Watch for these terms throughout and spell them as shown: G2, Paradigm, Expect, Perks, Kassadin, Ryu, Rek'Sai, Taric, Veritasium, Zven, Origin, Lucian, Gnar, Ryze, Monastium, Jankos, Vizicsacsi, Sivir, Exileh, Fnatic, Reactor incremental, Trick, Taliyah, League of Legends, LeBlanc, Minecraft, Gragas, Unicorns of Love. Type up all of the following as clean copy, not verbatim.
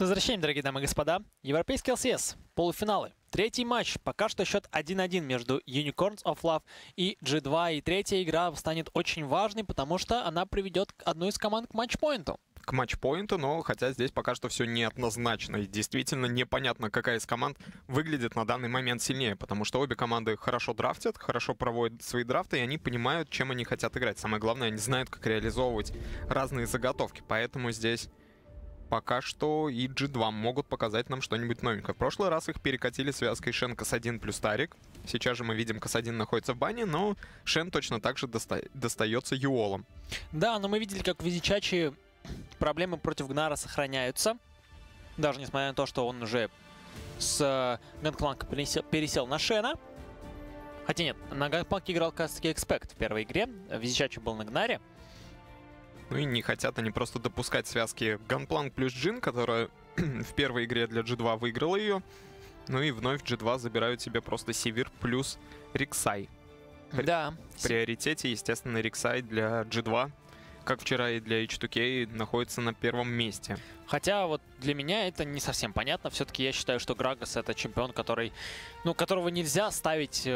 С возвращением, дорогие дамы и господа. Европейский ЛСС. Полуфиналы. Третий матч. Пока что счет 1-1 между Unicorns of Love и G2. И третья игра станет очень важной, потому что она приведет одну из команд к матчпоинту. К матчпоинту, но хотя здесь пока что все неоднозначно. И действительно непонятно, какая из команд выглядит на данный момент сильнее. Потому что обе команды хорошо драфтят, хорошо проводят свои драфты, и они понимают, чем они хотят играть. Самое главное, они знают, как реализовывать разные заготовки. Поэтому здесь пока что и G2 могут показать нам что-нибудь новенькое. В прошлый раз их перекатили связкой Shen, Kassadin плюс Taric. Сейчас же мы видим, Kassadin находится в бане, но Shen точно так же достается Юолам. Да, но мы видели, как Vizicsacsi... Проблемы против Гнара сохраняются, даже несмотря на то, что он уже с Гангпланка пересел на Шена. Хотя нет, на Гангпланке играл как раз-таки Expect в первой игре, Vizicsacsi был на Гнаре. Ну и не хотят они просто допускать связки Гангпланк плюс Джин, которая в первой игре для G2 выиграла ее. Ну и вновь G2 забирают себе просто Сивир плюс Rek'Sai. Да. В приоритете, естественно, Rek'Sai для G2. Как вчера и для H2K, находится на первом месте. Хотя вот для меня это не совсем понятно. Все-таки я считаю, что Gragas — это чемпион, который, ну, которого нельзя ставить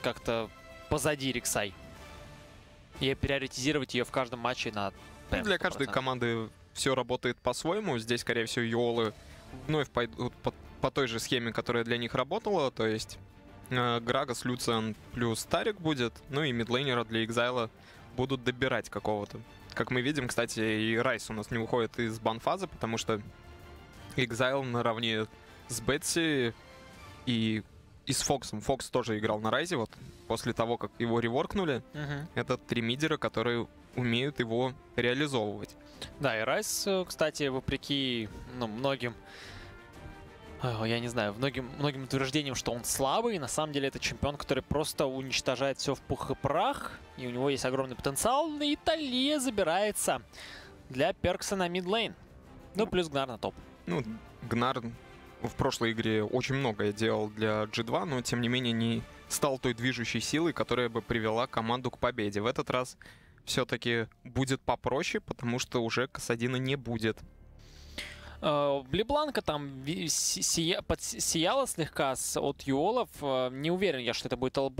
как-то позади Rek'Sai. И приоритизировать ее в каждом матче на... Ну, для каждой команды все работает по-своему. Здесь, скорее всего, Юолы вновь пойдут по той же схеме, которая для них работала. То есть Gragas, Lucian плюс Taric будет. Ну и мидлейнера для Exileh будут добирать какого-то. Как мы видим, кстати, и Ryze у нас не уходит из банфазы, потому что Exileh наравне с Бетси и с Фоксом. Фокс тоже играл на Ryze, вот после того, как его реворкнули. Это три мидера, которые умеют его реализовывать. Да, и Ryze, кстати, вопреки многим утверждениям, что он слабый. На самом деле это чемпион, который просто уничтожает все в пух и прах. И у него есть огромный потенциал. И Taliyah забирается для Перкса на мидлейн. Ну, плюс Гнар на топ. Ну, Гнар в прошлой игре очень многое делал для G2, но тем не менее не стал той движущей силой, которая бы привела команду к победе. В этот раз все-таки будет попроще, потому что уже Kassadina не будет. LeBlanc там подсияла слегка от Юолов. Не уверен я, что это будет ЛБ.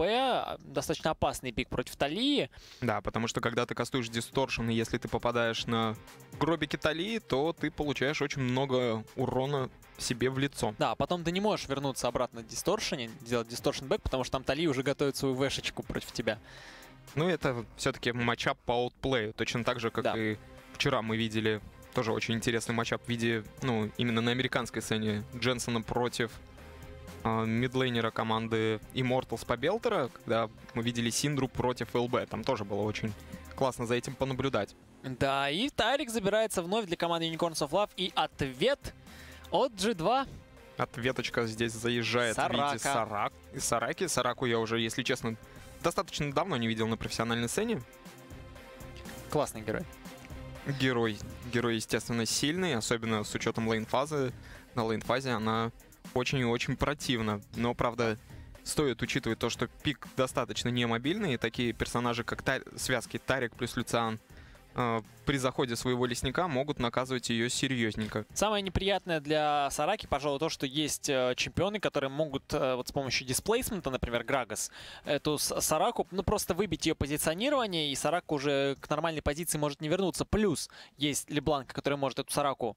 Достаточно опасный пик против Taliyah. Да, потому что когда ты кастуешь дисторшн, и если ты попадаешь на гробики Taliyah, то ты получаешь очень много урона себе в лицо. Да, потом ты не можешь вернуться обратно в дисторшене, делать дисторшн-бэк, потому что там Taliyah уже готовит свою вешечку против тебя. Ну, это все-таки матчап по аутплею. Точно так же, как и вчера мы видели... Тоже очень интересный матчап в виде, ну, именно на американской сцене Дженсона против мидлейнера команды Immortals Побелтера, когда мы видели Синдру против ЛБ. Там тоже было очень классно за этим понаблюдать. Да, и Taric забирается вновь для команды Unicorns of Love. И ответ от G2. Ответочка здесь заезжает в виде Сараки. Сараку я уже, если честно, достаточно давно не видел на профессиональной сцене. Классный герой. Герой, естественно, сильный, особенно с учетом лейн-фазы. На лейн-фазе она очень и очень противна. Но, правда, стоит учитывать то, что пик достаточно немобильный. И такие персонажи, как связки Taric плюс Lucian, при заходе своего лесника могут наказывать ее серьезненько. Самое неприятное для Сараки, пожалуй, то, что есть чемпионы, которые могут вот с помощью дисплейсмента, например, Gragas, эту Сараку, ну, просто выбить ее позиционирование, и Сарака уже к нормальной позиции может не вернуться. Плюс есть LeBlanc, который может эту Сараку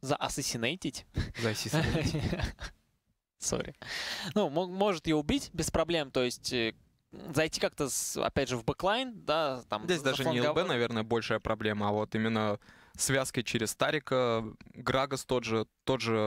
заассасинейтить. Сори. Ну, может ее убить без проблем, то есть... Зайти как-то, опять же, в бэклайн, да, там... Здесь даже не ЛБ, наверное, большая проблема, а вот именно связкой через Тарика, Gragas, тот же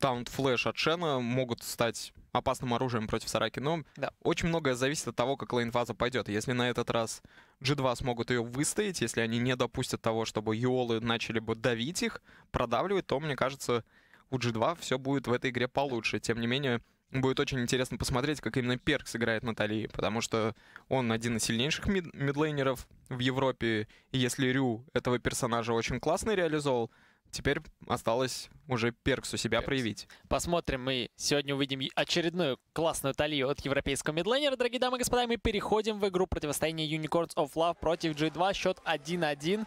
таунт-флэш от Шена могут стать опасным оружием против Сараки. Но очень многое зависит от того, как лейн-фаза пойдет. Если на этот раз G2 смогут ее выстоять, если они не допустят того, чтобы Юолы начали бы давить их, продавливать, то, мне кажется, у G2 все будет в этой игре получше. Тем не менее... Будет очень интересно посмотреть, как именно Перкс играет на Taliyah, потому что он один из сильнейших мидлейнеров в Европе. И если Рю этого персонажа очень классно реализовал, теперь осталось уже Перксу себя проявить. Посмотрим. Мы сегодня увидим очередную классную Талию от европейского мидленера, дорогие дамы и господа. Мы переходим в игру противостояния Unicorns of Love против G2. Счет 1-1.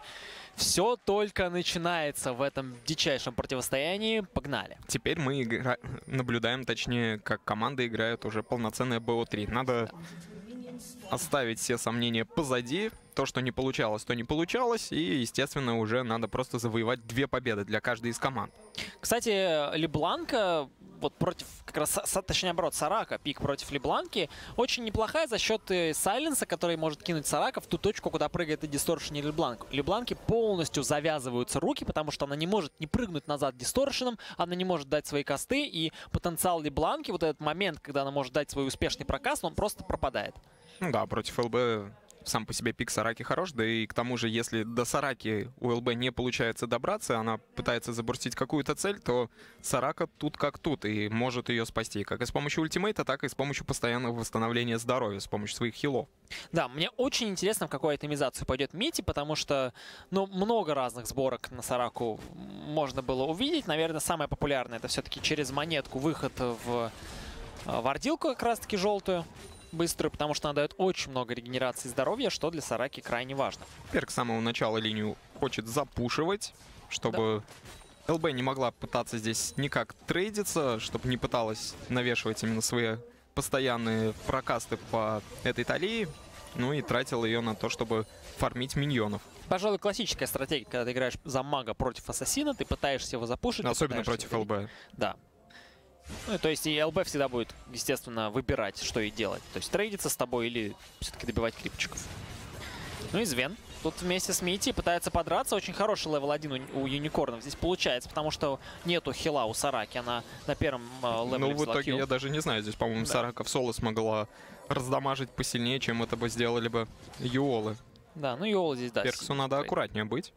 Все только начинается в этом дичайшем противостоянии. Погнали. Теперь мы наблюдаем, точнее, как команда играет уже полноценное БО3. Надо оставить все сомнения позади. То, что не получалось, то не получалось. И, естественно, уже надо просто завоевать 2 победы для каждой из команд. Кстати, Лебланка вот против, как раз, точнее, наоборот, Сарака, пик против Лебланки, очень неплохая за счет сайленса, который может кинуть Сарака в ту точку, куда прыгает и дисторшен, и Лебланк. Лебланки полностью завязываются руки, потому что она не может не прыгнуть назад дисторшеном, она не может дать свои касты, и потенциал Лебланки, вот этот момент, когда она может дать свой успешный прокаст, он просто пропадает. Ну да, против ЛБ сам по себе пик Сараки хорош, да и к тому же, если до Сараки у ЛБ не получается добраться, она пытается забурстить какую-то цель, то Сарака тут как тут и может ее спасти, как и с помощью ультимейта, так и с помощью постоянного восстановления здоровья, с помощью своих хилов. Да, мне очень интересно, в какую атомизацию пойдет Мити, потому что, ну, много разных сборок на Сараку можно было увидеть. Наверное, самое популярное — это все-таки через монетку выход в вардилку как раз-таки желтую. Быструю, потому что она дает очень много регенерации здоровья, что для Сараки крайне важно. Перк с самого начала линию хочет запушивать, чтобы да. ЛБ не могла пытаться здесь никак трейдиться, чтобы не пыталась навешивать именно свои постоянные прокасты по этой Талии, ну и тратила ее на то, чтобы фармить миньонов. Пожалуй, классическая стратегия, когда ты играешь за мага против ассасина, ты пытаешься его запушить. Особенно против ЛБ. Да. Ну, то есть и ЛБ всегда будет, естественно, выбирать, что и делать. То есть трейдиться с тобой или все-таки добивать крипчиков. Ну и Звен тут вместе с Мити пытается подраться. Очень хороший левел 1 у Юникорнов здесь получается, потому что нету хила у Сараки. Она на первом левеле взяла. Ну, в итоге, я даже не знаю, здесь, по-моему, да. Сарака в соло смогла раздамажить посильнее, чем это бы сделали бы Юолы. Да, ну Юолы здесь, да. Перксу надо аккуратнее быть.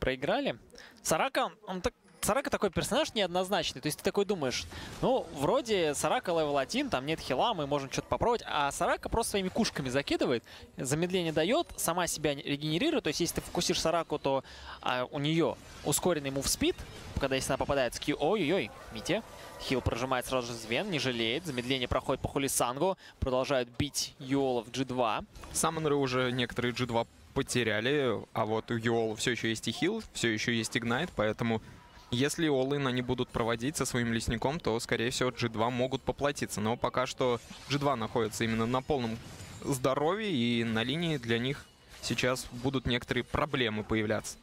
Проиграли. Сарака, он так... Сарака такой персонаж неоднозначный, то есть ты такой думаешь, ну, вроде Сарака левел 1, там нет хила, мы можем что-то попробовать, а Сарака просто своими кушками закидывает, замедление дает, сама себя регенерирует, то есть если ты фокусишь Сараку, то у нее ускоренный мувспид, когда если она попадает с Q, ой-ой-ой, Мити, хил прожимает сразу же Звен, не жалеет, замедление проходит по Хулисангу, продолжают бить Юолов G2. Саммонеры уже некоторые G2 потеряли, а вот у Юола все еще есть и хил, все еще есть игнайт, поэтому... Если all-in они будут проводить со своим лесником, то, скорее всего, G2 могут поплатиться. Но пока что G2 находится именно на полном здоровье, и на линии для них сейчас будут некоторые проблемы появляться.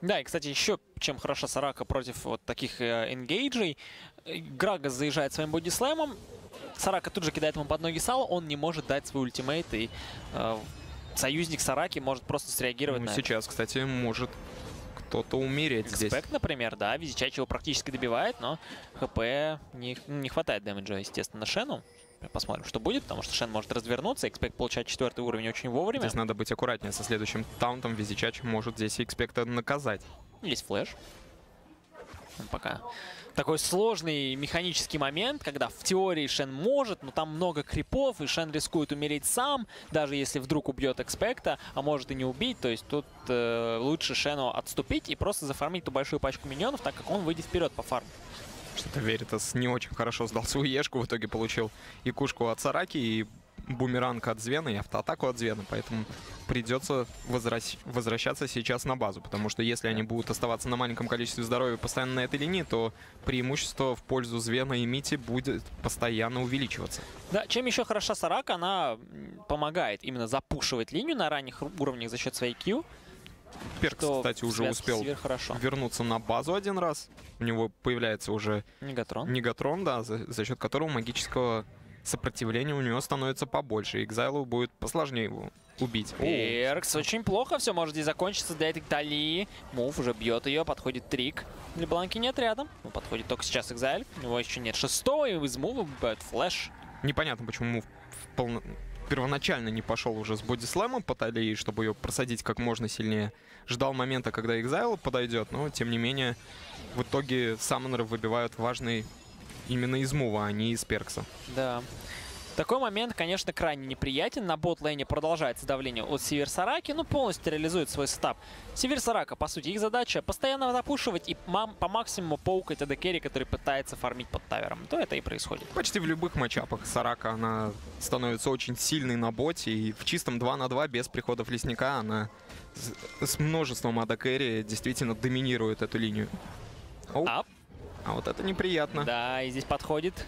Да, и, кстати, еще чем хороша Сарака против вот таких энгейджей. Грагас заезжает своим бодислэмом, Сарака тут же кидает ему под ноги сало, он не может дать свой ультимейт, и союзник Сараки может просто среагировать на это. Кстати, может... кто-то умереть здесь. Экспект, например, да. Визичач его практически добивает, но ХП не хватает дэмэджа, естественно, Шену. Посмотрим, что будет, потому что Шен может развернуться. Экспект получает 4-й уровень очень вовремя. Здесь надо быть аккуратнее со следующим таунтом. Визичач может здесь Экспекта наказать. Есть флэш. Пока. Такой сложный механический момент, когда в теории Шен может, но там много крипов, и Шен рискует умереть сам, даже если вдруг убьет Экспекта, а может и не убить. То есть тут лучше Шену отступить и просто зафармить ту большую пачку миньонов, так как он выйдет вперед по фарму. Что-то Веритас не очень хорошо сдал свою Ешку, в итоге получил и кушку от Сараки, и бумеранг от Звена, и автоатаку от Звена, поэтому придется возвращаться сейчас на базу, потому что если они будут оставаться на маленьком количестве здоровья постоянно на этой линии, то преимущество в пользу Звена и Мити будет постоянно увеличиваться. Да, чем еще хороша Сарака, она помогает именно запушивать линию на ранних уровнях за счет своей Q. Перкс, кстати, уже успел вернуться на базу 1 раз. У него появляется уже Негатрон, да, за счет которого магического... сопротивление у него становится побольше, и Экзайлу будет посложнее его убить. Перкс, очень плохо все может здесь закончиться для этой Талии. Мув уже бьет ее, подходит Трик. Лебланки нет рядом, подходит только сейчас Экзайл. У него еще нет 6-го, и из мува бьет флэш. Непонятно, почему Мув первоначально не пошел уже с бодислэмом по Талии, чтобы ее просадить как можно сильнее. Ждал момента, когда Экзайл подойдет, но тем не менее в итоге саммонеры выбивают важный... именно из мува, а не из Перкса. Да. Такой момент, конечно, крайне неприятен. На бот-лейне продолжается давление от Сивир Сараки, но полностью реализует свой сетап. Сивир Сарака, по сути, их задача постоянно запушивать и по максимуму поукать AD Керри, который пытается фармить под тавером. То это и происходит. Почти в любых матчапах Сарака она становится очень сильной на боте, и в чистом 2 на 2 без приходов лесника она с множеством AD Керри действительно доминирует эту линию. Оу. А вот это неприятно. Да, и здесь подходит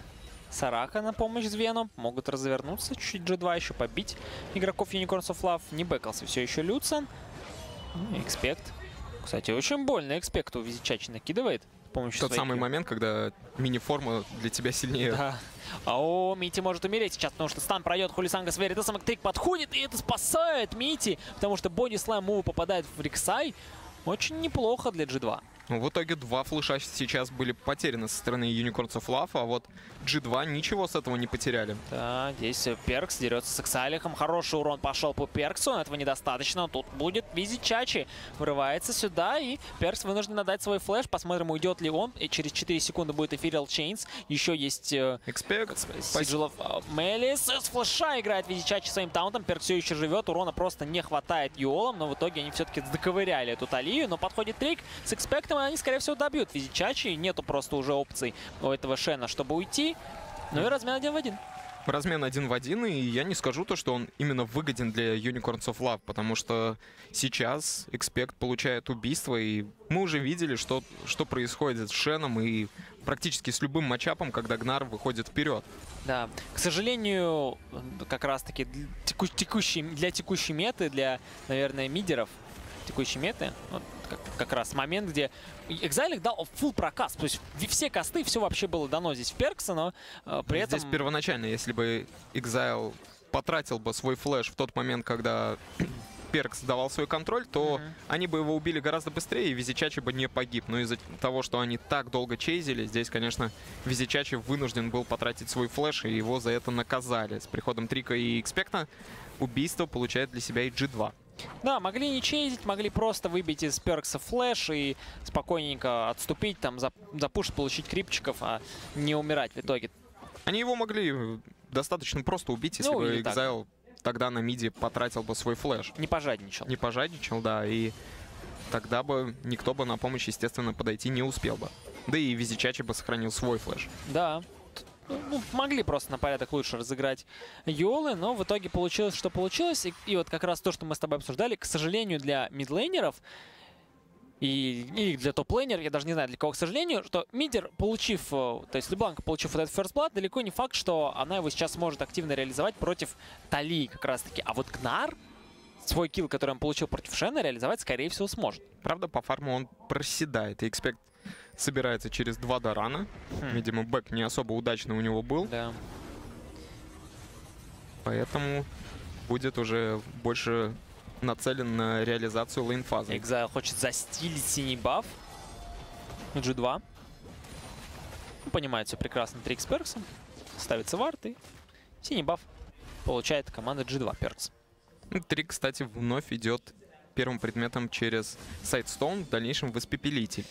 Сарака на помощь Звену. Могут развернуться, чуть-чуть G2 еще побить игроков Unicorns of Love. Не бэкался все еще Люциан. Expect. Кстати, очень больно Expect у Визичачи накидывает. Тот самый момент, когда мини-форма для тебя сильнее. Да. О, Мити может умереть сейчас, потому что стан пройдет Хулисанга с Веритасом. Трик подходит, и это спасает Мити, потому что боди-слайм муву попадает в Рексай. Очень неплохо для G2. Ну, в итоге два флеша сейчас были потеряны со стороны Unicorns of Love, а вот G2 ничего с этого не потеряли. Да, здесь Перкс дерется с Эксайлихом. Хороший урон пошел по Перксу, но этого недостаточно. Тут будет Визичачи. Врывается сюда, и Перкс вынужден отдать свой флеш. Посмотрим, уйдет ли он. И через 4 секунды будет Ethereal Chains. Еще есть Сиджелов Мелис. С флеша играет Визичачи своим таунтом. Перкс все еще живет. Урона просто не хватает Юолом, но в итоге они все-таки доковыряли эту Талию. Но подходит Трик с Экспектом. Они, скорее всего, добьют Визичачи. Нету просто уже опций у этого Шена, чтобы уйти. Ну и размен 1 в 1. Размен 1 в 1. И я не скажу то, что он именно выгоден для Unicorns of Love, потому что сейчас Expect получает убийство. И мы уже видели, что происходит с Шеном и практически с любым матчапом, когда Гнар выходит вперед. Да, к сожалению, как раз-таки для текущей меты, для, наверное, мидеров, текущей меты, вот, как раз момент, где Exileh дал фулл проказ, то есть все касты, все вообще было дано здесь в Перкса, но при этом... Здесь первоначально, если бы Exileh потратил бы свой флэш в тот момент, когда Перкс давал свой контроль, то они бы его убили гораздо быстрее, и Визичачи бы не погиб. Но из-за того, что они так долго чейзили, здесь, конечно, Визичачи вынужден был потратить свой флэш, и его за это наказали. С приходом Трика и Экспекта убийство получает для себя и G2. Да, могли не чейзить, могли просто выбить из Перкса флэш и спокойненько отступить, там, запушить, получить крипчиков, а не умирать в итоге. Они его могли достаточно просто убить, если бы Exileh тогда на миде потратил бы свой флэш. Не пожадничал. Не пожадничал, да, и тогда бы никто бы на помощь, естественно, подойти не успел бы. Да и Визичачи бы сохранил свой флэш. Да. Ну, могли просто на порядок лучше разыграть Юолы, но в итоге получилось, что получилось. И вот как раз то, что мы с тобой обсуждали, к сожалению, для мидлейнеров и для топ-лейнеров, я даже не знаю для кого, к сожалению, что мидер, то есть LeBlanc, получив вот этот First Blood, далеко не факт, что она его сейчас может активно реализовать против Талии как раз-таки. А вот Гнар свой килл, который он получил против Шена, реализовать, скорее всего, сможет. Правда, по фарму он проседает, и Expect собирается через 2 Дарана. Видимо, бэк не особо удачный у него был. Да. Поэтому будет уже больше нацелен на реализацию лейнфазы. Exileh хочет застилить синий баф. G2. Понимает все прекрасно Трик с Перксом. Ставится вард, и синий баф получает команда G2 Перкс. Трик, кстати, вновь идет первым предметом через Сайдстоун, в дальнейшем в испепелитель.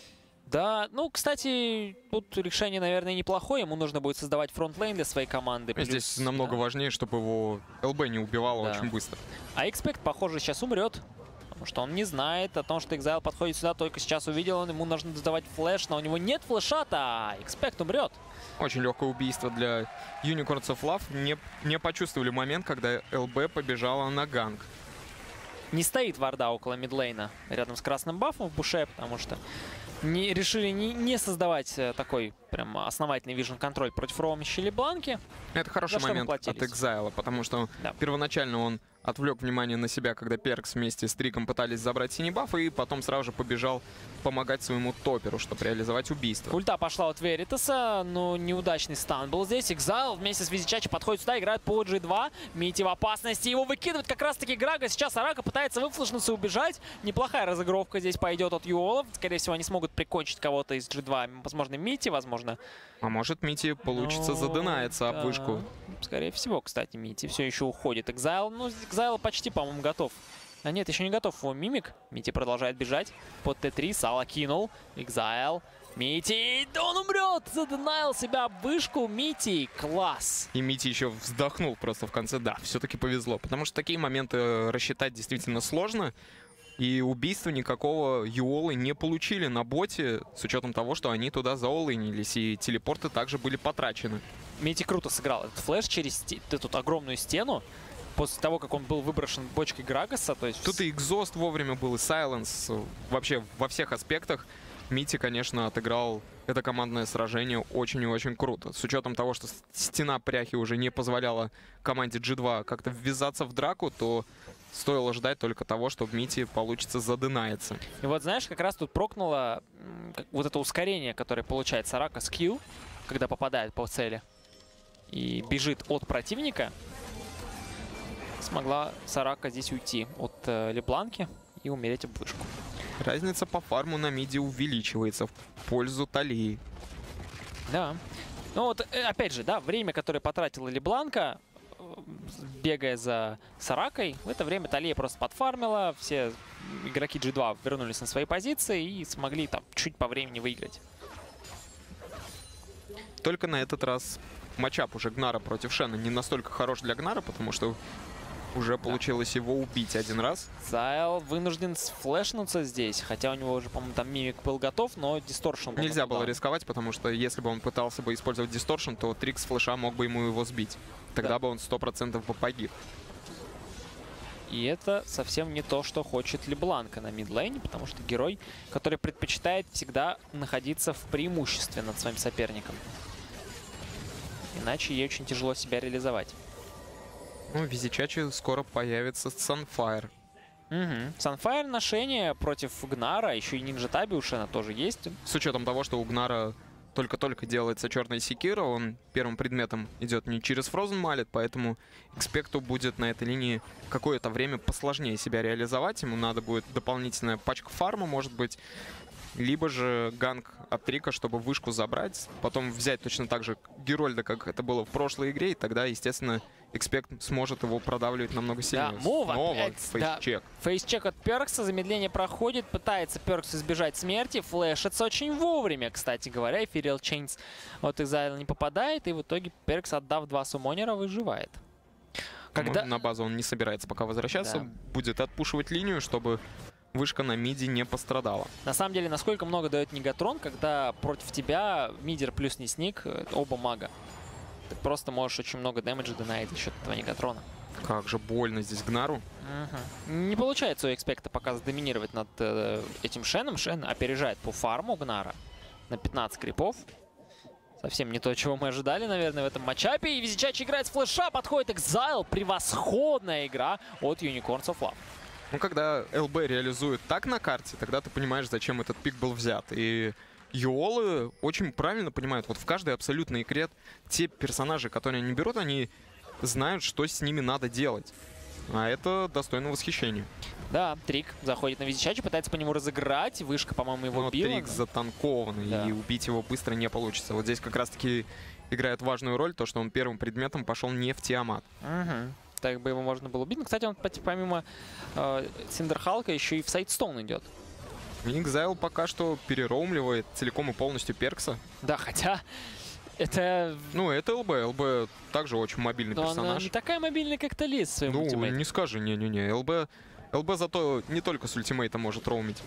Да, ну, кстати, тут решение, наверное, неплохое. Ему нужно будет создавать фронтлейн для своей команды. Плюс, здесь намного важнее, чтобы его ЛБ не убивало очень быстро. А Expect, похоже, сейчас умрет. Потому что он не знает о том, что Exileh подходит сюда. Только сейчас увидел, ему нужно сдавать флеш, но у него нет флеша-то. Expect умрет. Очень легкое убийство для Unicorns of Love. Не почувствовали момент, когда ЛБ побежала на ганг. Не стоит варда около мидлейна рядом с красным бафом в буше, потому что решили не создавать такой прям основательный вижн-контроль против роумища LeBlanc. Это хороший момент от Exileh, потому что первоначально он отвлек внимание на себя, когда Перкс вместе с Триком пытались забрать синий баф, и потом сразу же побежал помогать своему топеру, чтобы реализовать убийство. Ульта пошла от Веритаса, но неудачный стан был здесь. Exileh вместе с Визичачи подходит сюда, играет по G2. Мити в опасности, его выкидывает как раз-таки Грага. Сейчас Сарака пытается выфлешнуться и убежать. Неплохая разыгровка здесь пойдет от Юолов. Скорее всего, они смогут прикончить кого-то из G2. Возможно, Мити, возможно. А может, Мити получится задынается об вышку. Скорее всего, кстати, Мити все еще уходит. Exileh, ну, Exileh почти, по-моему, готов. А нет, еще не готов его мимик. Мити продолжает бежать. Под Т3 Сала кинул. Exileh Мити, да он умрет! Заденаил себя об вышку. Мити, класс! И Мити еще вздохнул просто в конце. Да, все-таки повезло, потому что такие моменты рассчитать действительно сложно. И убийства никакого юолы не получили на боте, с учетом того, что они туда заолынились, и телепорты также были потрачены. Мити круто сыграл этот флеш через эту огромную стену. После того, как он был выброшен бочкой Грагаса, то есть... Тут и экзост вовремя был, и сайленс. Вообще во всех аспектах Мити, конечно, отыграл это командное сражение очень и очень круто. С учетом того, что стена пряхи уже не позволяла команде G2 как-то ввязаться в драку, то стоило ждать только того, что в Мити получится задынается. И вот знаешь, как раз тут прокнуло вот это ускорение, которое получает Сарака с Q, когда попадает по цели и бежит от противника. Смогла Сарака здесь уйти от Лебланки и умереть об вышку. Разница по фарму на миде увеличивается в пользу Талии. Да. Ну вот, опять же, да, время, которое потратила Лебланка, бегая за Саракой, в это время Талия просто подфармила, все игроки G2 вернулись на свои позиции и смогли там чуть по времени выиграть. Только на этот раз матчап уже Гнара против Шена не настолько хорош для Гнара, потому что уже получилось его убить один раз. Зайл вынужден сфлешнуться здесь, хотя у него уже, по-моему, там мимик был готов, но дисторшн... Нельзя было рисковать, потому что если бы он пытался бы использовать дисторшн, то Трик с флеша мог бы ему его сбить. Тогда бы он 100% погиб. И это совсем не то, что хочет Лебланка на мидлейне, потому что герой, который предпочитает всегда находиться в преимуществе над своим соперником. Иначе ей очень тяжело себя реализовать. Ну, Визичачи скоро появится Sunfire. Sunfire ношение против Гнара, еще и Нинджа Таби у Шена тоже есть. С учетом того, что у Гнара только-только делается черная секира, он первым предметом идет не через Frozen Mallet, поэтому Экспекту будет на этой линии какое-то время посложнее себя реализовать. Ему надо будет дополнительная пачка фарма, может быть, либо же ганг от Трика, чтобы вышку забрать, потом взять точно так же Герольда, как это было в прошлой игре, и тогда, естественно, Экспект сможет его продавливать намного сильнее. Да, снова фейсчек. Да. Фейсчек от Перкса, замедление проходит, пытается Перкс избежать смерти, флешится очень вовремя, кстати говоря, Эфириал Чейнс от Exileh не попадает, и в итоге Перкс, отдав два суммонера, выживает. Когда... На базу он не собирается пока возвращаться, будет отпушивать линию, чтобы вышка на миде не пострадала. На самом деле, насколько много дает Негатрон, когда против тебя мидер плюс Несник, оба мага. Ты просто можешь очень много дэмэджа донаить за счет этого Негатрона. Как же больно здесь Гнару. Не получается у Экспекта пока задоминировать над этим Шеном. Шен опережает по фарму Гнара на 15 крипов. Совсем не то, чего мы ожидали, наверное, в этом матчапе. И Визичач играет с флеша, подходит Exile. Превосходная игра от Unicorns of Love. Ну, когда ЛБ реализует так на карте, тогда ты понимаешь, зачем этот пик был взят. И юолы очень правильно понимают, вот в каждой абсолютной игре те персонажи, которые они берут, они знают, что с ними надо делать. А это достойно восхищения. Да, Трик заходит на Визичачи, пытается по нему разыграть. Вышка, по-моему, его била. Трик затанкованный, и убить его быстро не получится. Вот здесь как раз-таки играет важную роль то, что он первым предметом пошел не в Тиамат. Так бы его можно было убить. Но, кстати, он помимо Синдерхалка еще и в Сайдстоун идет. Exileh пока что перероумливает целиком и полностью Перкса. Да, хотя это... Ну, это ЛБ. ЛБ также очень мобильный персонаж. Он не такая мобильная, как Талис в своем ультимейте. Не скажи, не-не-не. ЛБ зато не только с ультимейта может роумить.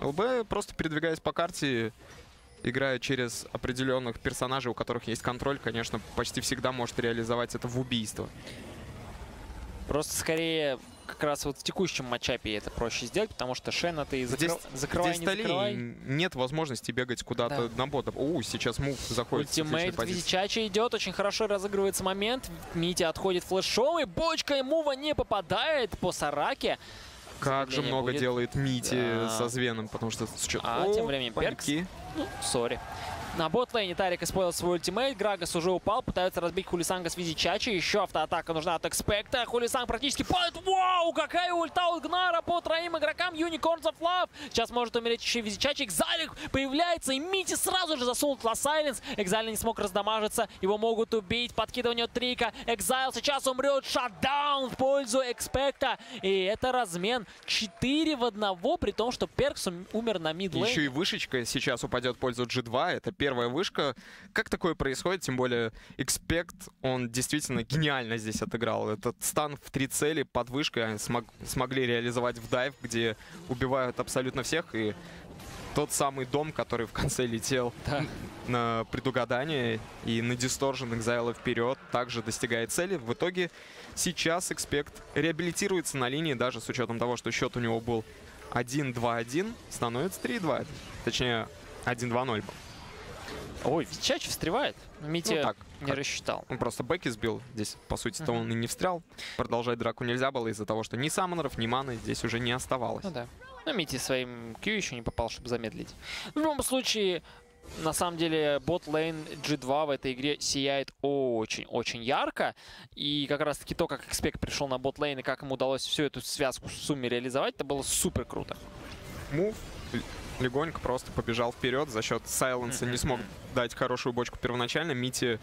ЛБ, просто передвигаясь по карте, играя через определенных персонажей, у которых есть контроль, конечно, почти всегда может реализовать это в убийство. Просто скорее как раз вот в текущем матчапе это проще сделать, потому что Шена ты закрывай, здесь не закрывай. Нет возможности бегать куда-то на бота. Сейчас мув заходит. Ультимейт Визичачи идет, очень хорошо разыгрывается момент. Мити отходит флешом, и бочка и мува не попадает по Сараке. Как же много делает Мити со Звеном, потому что... Тем временем Перкс. Сори. На ботлейне Тарик использовал свой ультимейт. Грагас уже упал. Пытаются разбить Хулисанга с Визичачи. Еще автоатака нужна от Экспекта. Хулисан практически падает. Вау! Какая ульта у Гнара по троим игрокам Unicorns of Love. Сейчас может умереть еще Визичачи. Экзалик появляется. И Мити сразу же засунул Ласайленс. Экзалик не смог раздамажиться. Его могут убить. Подкидывание от Трика. Экзайл сейчас умрет. Шатдаун в пользу Экспекта. И это размен 4 в 1. При том, что Перкс умер на мидлейне. Еще и вышечка сейчас упадет в пользу G2. Это первая вышка. Как такое происходит? Тем более Expect, он действительно гениально здесь отыграл. Этот стан в 3 цели под вышкой они смогли реализовать в дайв, где убивают абсолютно всех. И тот самый дом, который в конце летел на предугадание и на дисторжен Exileh вперед, также достигает цели. В итоге сейчас Expect реабилитируется на линии, даже с учетом того, что счет у него был 1-2-1, становится 3-2. Точнее, 1-2-0. Ой, Визичачи встревает. Митя не рассчитал. Он просто бэки сбил. Здесь, по сути-то, он и не встрял. Продолжать драку нельзя было из-за того, что ни саммонеров, ни маны здесь уже не оставалось. Ну да. Но Мити своим Q еще не попал, чтобы замедлить. В любом случае, на самом деле, бот-лейн G2 в этой игре сияет очень-очень ярко. И как раз-таки то, как Экспект пришел на бот-лейн и как ему удалось всю эту связку в сумме реализовать, это было супер круто. Мув легонько просто побежал вперед. За счет сайленса не смог дать хорошую бочку первоначально. Мити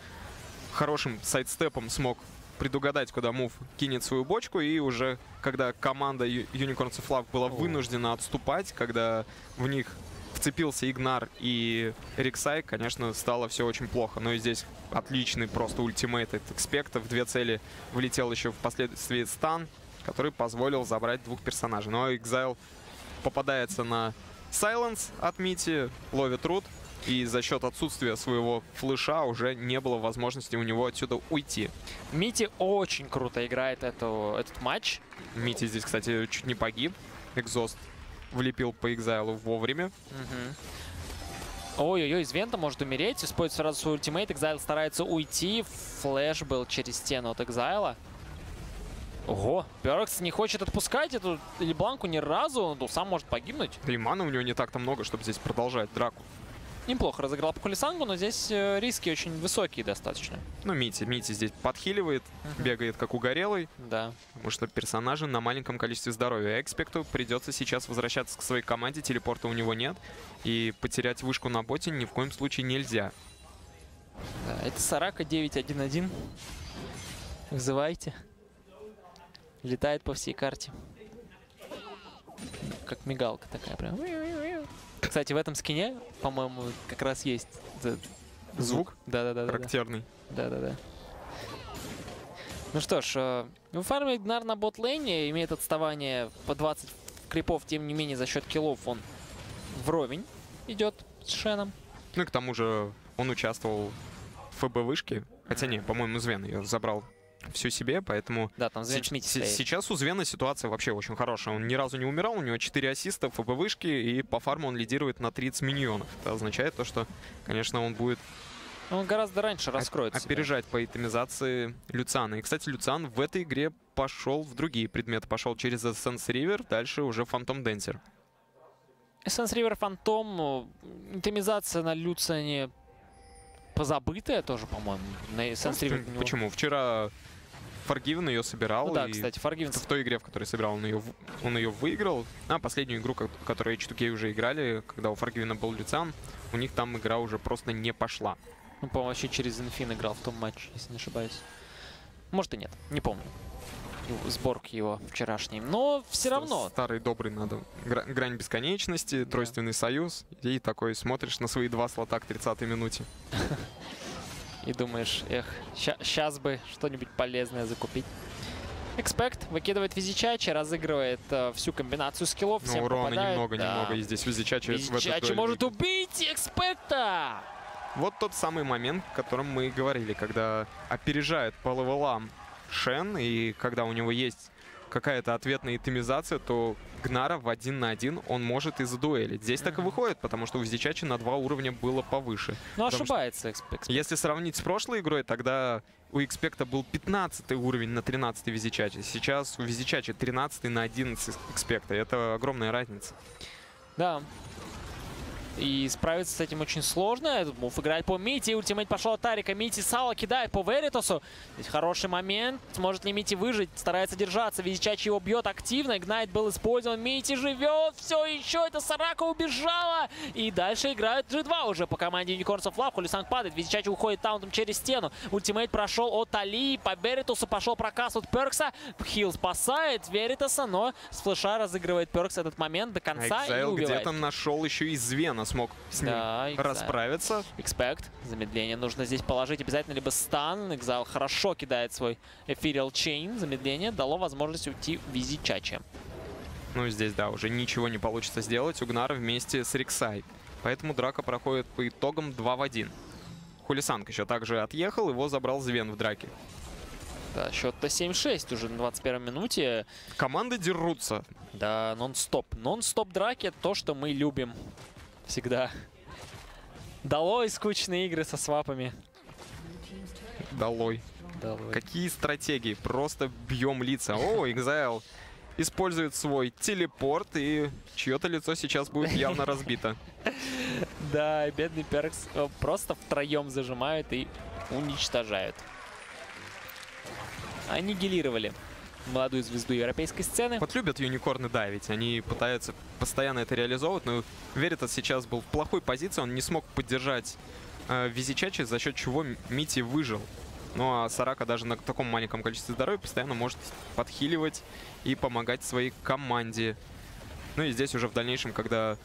хорошим сайдстепом смог предугадать, куда мув кинет свою бочку. И уже когда команда Unicorns of Love была вынуждена отступать, когда в них вцепился Гнар и Рексай, конечно, стало все очень плохо. Но и здесь отличный просто ультимейт от Экспекта. В 2 цели влетел еще впоследствии стан, который позволил забрать 2 персонажей. Но Exileh попадается на сайленс от Мити, ловит рут, и за счет отсутствия своего флеша уже не было возможности у него отсюда уйти. Мити очень круто играет этот матч. Мити здесь, кстати, чуть не погиб. Экзост влепил по Экзайлу вовремя. Ой-ой-ой, из Вента может умереть. Использует сразу свой ультимейт. Экзайл старается уйти. Флэш был через стену от Экзайла. Ого, Перкс не хочет отпускать эту Лебланку ни разу, он сам может погибнуть. И маны у него не так-то много, чтобы здесь продолжать драку. Неплохо разыграл по Хулисангу, но здесь риски очень высокие достаточно. Ну, Мити здесь подхиливает, бегает как угорелый. Да. Потому что персонажи на маленьком количестве здоровья. Экспекту придется сейчас возвращаться к своей команде, телепорта у него нет. И потерять вышку на боте ни в коем случае нельзя. Да, это Сарака 9-1-1. Вызывайте. Летает по всей карте. Как мигалка такая прям. Кстати, в этом скине, по-моему, как раз есть звук. Да-да-да. Характерный. Да-да-да. Ну что ж, фармит Гнар на бот-лейне, имеет отставание по 20 крипов, тем не менее, за счет киллов он вровень идет с Шеном. Ну и к тому же он участвовал в ФБ-вышке. Хотя не, по-моему, Звен ее забрал всю себе, поэтому да, там сейчас у Звена ситуация вообще очень хорошая. Он ни разу не умирал, у него 4 ассиста, ФБ вышки, и по фарму он лидирует на 30 миньонов. Это означает то, что, конечно, он будет... Он гораздо раньше раскроется. Опережать по итемизации Люциана. И, кстати, Люциан в этой игре пошел в другие предметы. Пошел через Essence River, дальше уже Phantom Dancer. Essence River, Phantom, итемизация на Люциане позабытая тоже, по-моему. На Essence River... Почему? Вчера... Форгивен ее собирал. Ну да, и кстати, Форгивен. В той игре, в которой собирал, он ее выиграл. А последнюю игру, которую H2K уже играли, когда у Форгивена был Люциан, у них там игра уже просто не пошла. Ну, по-моему, вообще через Инфин играл в том матче, если не ошибаюсь. Может и нет, не помню. Сборки его вчерашний. Но все равно. Старый добрый надо. Грань бесконечности, да. Тройственный союз. И такой смотришь на свои 2 слота к 30-й минуте. И думаешь, эх, сейчас бы что-нибудь полезное закупить. Экспект выкидывает Визичачи, разыгрывает всю комбинацию скиллов. Но всем урона немного-немного, и здесь Визичачи может убить Экспекта! Вот тот самый момент, о котором мы и говорили, когда опережает по левелам Шен, и когда у него есть какая-то ответная итемизация, то Гнара в 1 на 1 он может и задуэлить. Здесь так и выходит, потому что у Визичачи на 2 уровня было повыше. Но ошибается Экспект. Если сравнить с прошлой игрой, тогда у Экспекта был 15 уровень на 13 Визичачи. Сейчас у Визичачи 13 на 11 Экспекта. Это огромная разница. Да. И справиться с этим очень сложно. Этот мув играет по Мити. Ультимейт пошел от Тарика. Мити Сало кидает по Веритасу. Здесь хороший момент. Сможет ли Мити выжить? Старается держаться. Визичачи его бьет активно. Игнайт был использован. Мити живет. Все еще. Это Сарака убежала. И дальше играют G2 уже по команде Unicorns of Love. Холюсанг падает. Визичачи уходит таунтом через стену. Ультимейт прошел от Талии. По Веритасу пошел прокаст от Перкса. Хилл спасает Веритаса, но с флеша разыгрывает Перкс этот момент до конца. Exileh где-то нашел еще и Звена. Смог с ним расправиться. Expect. Замедление нужно здесь положить. Обязательно либо стан. Exileh хорошо кидает свой Ethereal Chain. Замедление дало возможность уйти в Визичачи. Ну и здесь, да, уже ничего не получится сделать у Гнара вместе с Rek'Sai. Поэтому драка проходит по итогам 2 в 1. Холюсанг еще также отъехал. Его забрал Звен в драке. Да, счет-то 7-6 уже на 21 минуте. Команды дерутся. Да, нон-стоп. Нон-стоп драки — то, что мы любим. Всегда. Долой скучные игры со свапами. Долой. Долой. Какие стратегии? Просто бьем лица. О, Exileh использует свой телепорт, и чье-то лицо сейчас будет явно разбито. Да, бедный Перкс просто втроем зажимают и уничтожают. Аннигилировали молодую звезду европейской сцены. Вот любят юникорны давить. Они пытаются постоянно это реализовывать. Но Веритас сейчас был в плохой позиции. Он не смог поддержать Визичачи, за счет чего Мити выжил. Ну а Сарака даже на таком маленьком количестве здоровья постоянно может подхиливать и помогать своей команде. Ну и здесь уже в дальнейшем, когда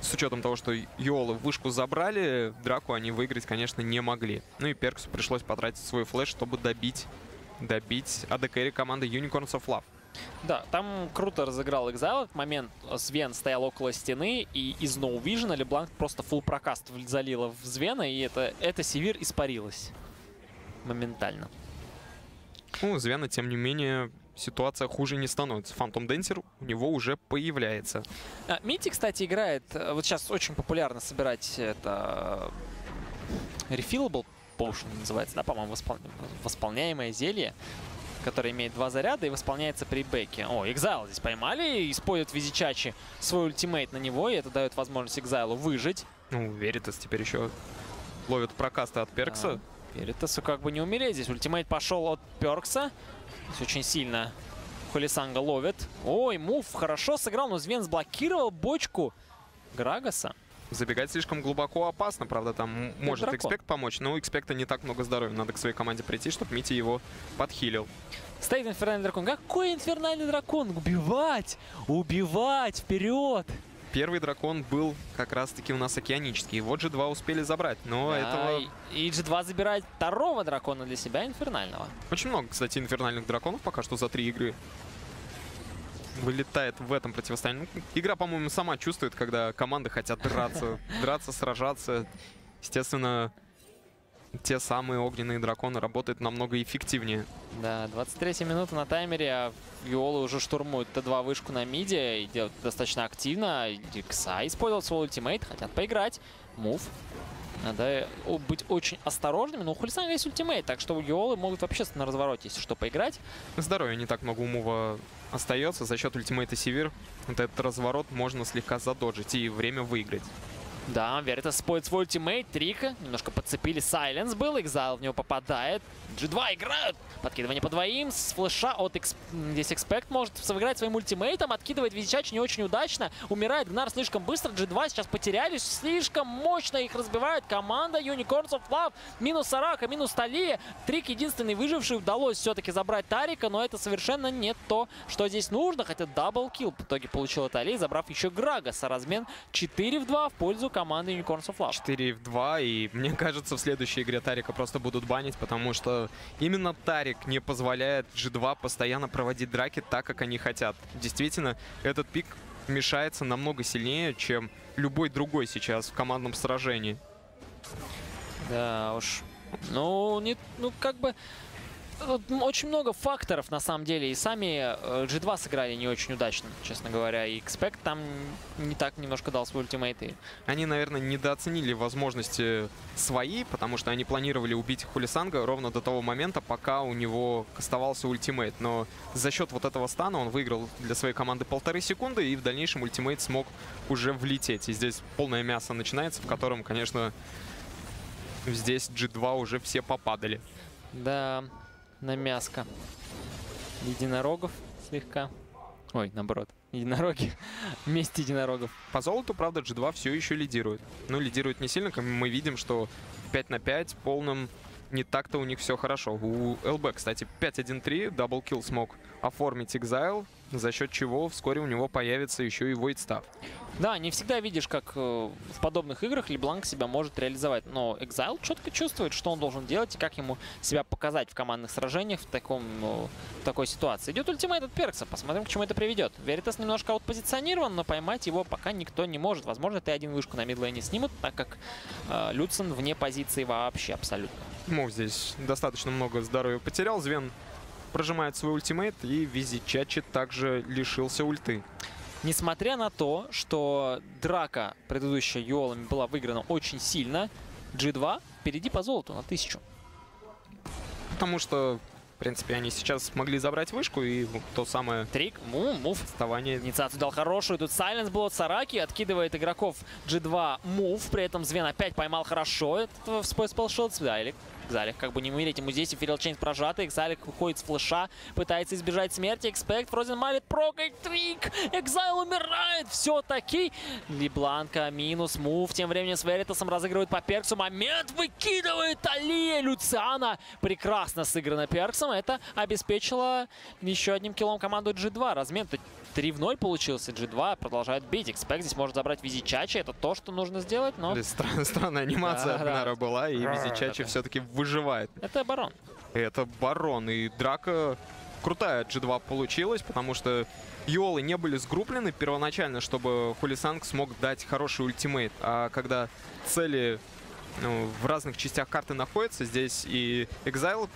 с учетом того, что Йолу вышку забрали, драку они выиграть, конечно, не могли. Ну и Перксу пришлось потратить свой флеш, чтобы добить АДКР команды Unicorns of Love. Да, там круто разыграл Exileh. В этот момент Звен стоял около стены, и из ноу-вижена LeBlanc просто фулл прокаст залила в Звена, и это Сивир испарилась моментально. Ну, у Звена, тем не менее, ситуация хуже не становится. Фантом Денсер у него уже появляется. Мити, кстати, играет... Вот сейчас очень популярно собирать это... Refillable. Potion называется, да, по-моему, восполняемое зелье, которое имеет два заряда и восполняется при бэке. О, Exileh здесь поймали, используют Визичачи свой ультимейт на него, и это дает возможность Exileh выжить. Ну, Веритас теперь еще ловит прокасты от Перкса. Да, Веритасу как бы не умереть здесь. Ультимейт пошел от Перкса. Здесь очень сильно Холюсанга ловит. Ой, мув хорошо сыграл, но Звен сблокировал бочку Грагаса. Забегать слишком глубоко опасно, правда, там это может Expect помочь, но у Expect не так много здоровья. Надо к своей команде прийти, чтобы Мити его подхилил. Стоит инфернальный дракон. Какой инфернальный дракон? Убивать! Убивать! Вперед! Первый дракон был как раз-таки у нас океанический. Его G2 успели забрать, но да, этого... И G2 забирает второго дракона для себя, инфернального. Очень много, кстати, инфернальных драконов пока что за 3 игры. Вылетает в этом противостоянии. Игра, по-моему, сама чувствует, когда команды хотят драться. Драться, сражаться. Естественно, те самые огненные драконы работают намного эффективнее. Да, 23 минута на таймере, а Виолы уже штурмуют Т2 вышку на миде. И делают достаточно активно. Rek'Sai использовал свой ультимейт. Хотят поиграть. Мув. Надо быть очень осторожными, но у Холюсанга есть ультимейт, так что у Йолы могут вообще на развороте, если что, поиграть. Здоровья не так много у Мува остается. За счет ультимейта Сивир вот этот разворот можно слегка задоджить и время выиграть. Да, Веритас споет свой ультимейт, Трика. Немножко подцепили, Сайленс был, Exileh в него попадает. G2 играют, подкидывание по двоим, с флеша от здесь Expect может сыграть своим ультимейтом, откидывает Визичачи не очень удачно, умирает Гнар слишком быстро, G2 сейчас потерялись, слишком мощно их разбивает команда Unicorns of Love. Минус Сарака, минус Талия, Трик единственный выживший, удалось все-таки забрать Тарика, но это совершенно не то, что здесь нужно, хотя даблкилл в итоге получила Талия, забрав еще Грагаса, размен 4 в 2 в пользу команды Unicorns of Love. 4 в 2, и мне кажется, в следующей игре Тарика просто будут банить, потому что именно Тарик не позволяет G2 постоянно проводить драки так, как они хотят. Действительно, этот пик мешается намного сильнее, чем любой другой сейчас в командном сражении. Да уж. Ну, как бы... очень много факторов, на самом деле. И сами G2 сыграли не очень удачно, честно говоря. И Expect там не так немножко дал свой ультимейт. И... Они, наверное, недооценили возможности свои, потому что они планировали убить Хулисанга ровно до того момента, пока у него оставался ультимейт. Но за счет вот этого стана он выиграл для своей команды 1,5 секунды, и в дальнейшем ультимейт смог уже влететь. И здесь полное мясо начинается, в котором, конечно, здесь G2 уже все попадали. Да, на мяско единорогов слегка. Ой, наоборот. Единороги. Вместе единорогов. По золоту, правда, G2 все еще лидирует. Но лидирует не сильно. Мы видим, что 5 на 5 полным не так-то у них все хорошо. У ЛБ, кстати, 5-1-3. Даблкилл смог оформить Exile, за счет чего вскоре у него появится еще и Voidstaff. Да, не всегда видишь, как в подобных играх LeBlanc себя может реализовать. Но Exileh четко чувствует, что он должен делать и как ему себя показать в командных сражениях в такой ситуации. Идет ультимейт от Перкса. Посмотрим, к чему это приведет. Веритас немножко аутпозиционирован, но поймать его пока никто не может. Возможно, Т1 вышку на мидлейне снимут, так как Люциан вне позиции вообще абсолютно. Мов здесь достаточно много здоровья потерял. Звен прожимает свой ультимейт, и Vizicsacsi также лишился ульты. Несмотря на то, что драка предыдущая Юолами была выиграна очень сильно, G2 впереди по золоту на 1000. Потому что, в принципе, они сейчас смогли забрать вышку, и то самое... Трик, мув. Отставание. Инициацию дал хорошую, тут сайленс был от Сараки, откидывает игроков G2 мув, при этом Звен опять поймал хорошо этот Splyce Spellshield, Свдайлик. Exileh как бы не умереть, ему здесь эфирил чейн прожатый. Exileh уходит с флеша, пытается избежать смерти. Expect, Frozen малит, прокает Трик. Exileh умирает. Все-таки LeBlanc минус мув. Тем временем с Веритасом разыгрывает по Перксу. Момент выкидывает Taliyah Люциана. Прекрасно сыграно Перксом. Это обеспечило еще одним киллом команду G2. Размен-то 3-0 получился. G2 продолжает бить. Expect здесь может забрать Vizicsacsi. Это то, что нужно сделать, но... Странная анимация от Гнара была, и Vizicsacsi все-таки выживает. Это барон. Это барон. И драка крутая от G2 получилась, потому что Юолы не были сгруплены первоначально, чтобы Хулисанг смог дать хороший ультимейт. А когда цели в разных частях карты находятся, здесь и Exileh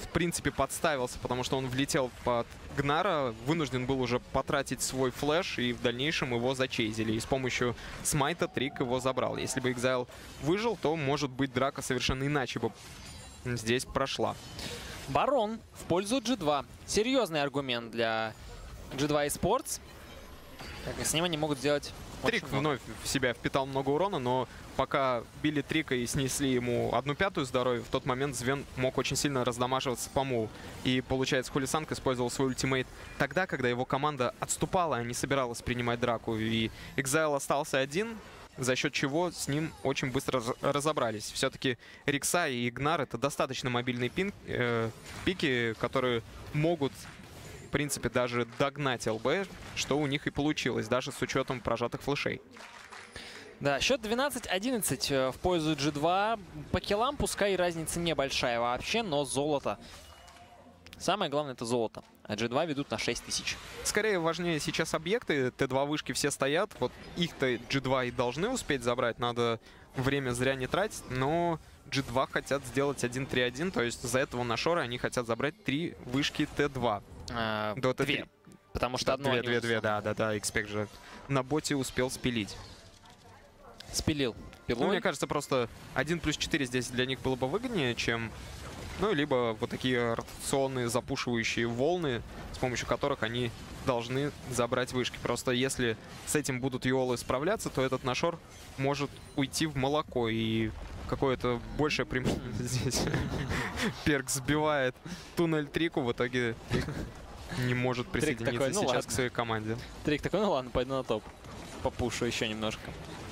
в принципе подставился, потому что он влетел под Гнара, вынужден был уже потратить свой флэш, и в дальнейшем его зачейзили. И с помощью смайта Трик его забрал. Если бы Exileh выжил, то, может быть, драка совершенно иначе бы здесь прошла. Барон в пользу G2. Серьезный аргумент для G2 Esports. С ним они могут сделать... Трик вновь в себя впитал много урона, но пока били Трика и снесли ему 1/5 здоровья, в тот момент Звен мог очень сильно раздамаживаться по муву. И, получается, Хулисанг использовал свой ультимейт тогда, когда его команда отступала, а не собиралась принимать драку. И Exileh остался один, за счет чего с ним очень быстро разобрались. Все-таки Rek'Sai и Gnar — это достаточно мобильные пики, которые могут... в принципе, даже догнать ЛБ, что у них и получилось, даже с учетом прожатых флешей. Да, счет 12-11 в пользу G2. По киллам, пускай разница небольшая вообще, но золото. Самое главное — это золото. А G2 ведут на 6000. Скорее важнее сейчас объекты. Т2 вышки все стоят. Вот их-то G2 и должны успеть забрать. Надо время зря не тратить, но... G2 хотят сделать 1-3-1, то есть за этого на шоры они хотят забрать 3 вышки Т2. До Т3. 2, потому что да, одно... 2-2-2, да, Expect же на боте успел спилить. Спилил. Ну, мне кажется, просто 1+4 здесь для них было бы выгоднее, чем... Ну, либо вот такие ротационные запушивающие волны, с помощью которых они должны забрать вышки. Просто если с этим будут Юолы справляться, то этот нашор может уйти в молоко, и... Какое-то большее преимущество здесь. Перк сбивает туннель Трику, в итоге не может присоединиться сейчас к своей команде. Трик такой, ну ладно, пойду на топ. Попушу еще немножко.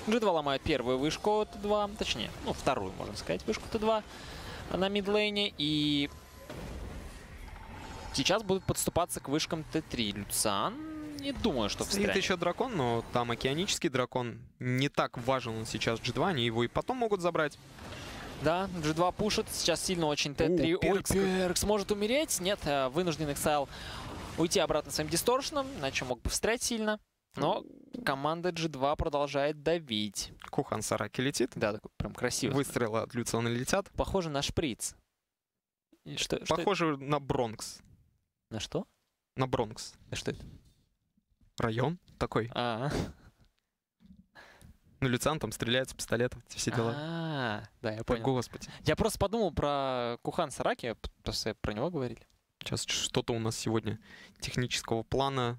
G2 ломает первую вышку Т2, точнее, ну вторую, можно сказать, вышку Т2 на мидлейне. И сейчас будут подступаться к вышкам Т3. Люциан. Не думаю, что встрянет. Стоит еще дракон, но там океанический дракон. Не так важен он сейчас G2, они его и потом могут забрать. Да, G2 пушит. Сейчас сильно очень Т3. Ой, Перкс может умереть. Нет, вынужден Exileh уйти обратно своим дисторшеном, иначе мог бы встрять сильно. Но команда G2 продолжает давить. Кухан Сараки летит. Да, такой прям красивый. Выстрелы от Люциана летят. Похоже на шприц. Похоже на Бронкс. На что? На Бронкс. А что это? Район такой. Ну, Люциан там стреляет с пистолетом, все дела. Да, я понял. Господи. Я просто подумал про Кухан Сараки, просто про него говорили. Сейчас что-то у нас сегодня технического плана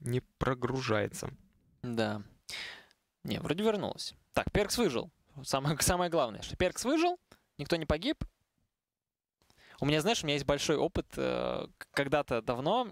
не прогружается. Да. Не, вроде вернулось. Так, Перкс выжил. Самое главное, что Перкс выжил, никто не погиб. У меня, знаешь, у меня есть большой опыт. Когда-то давно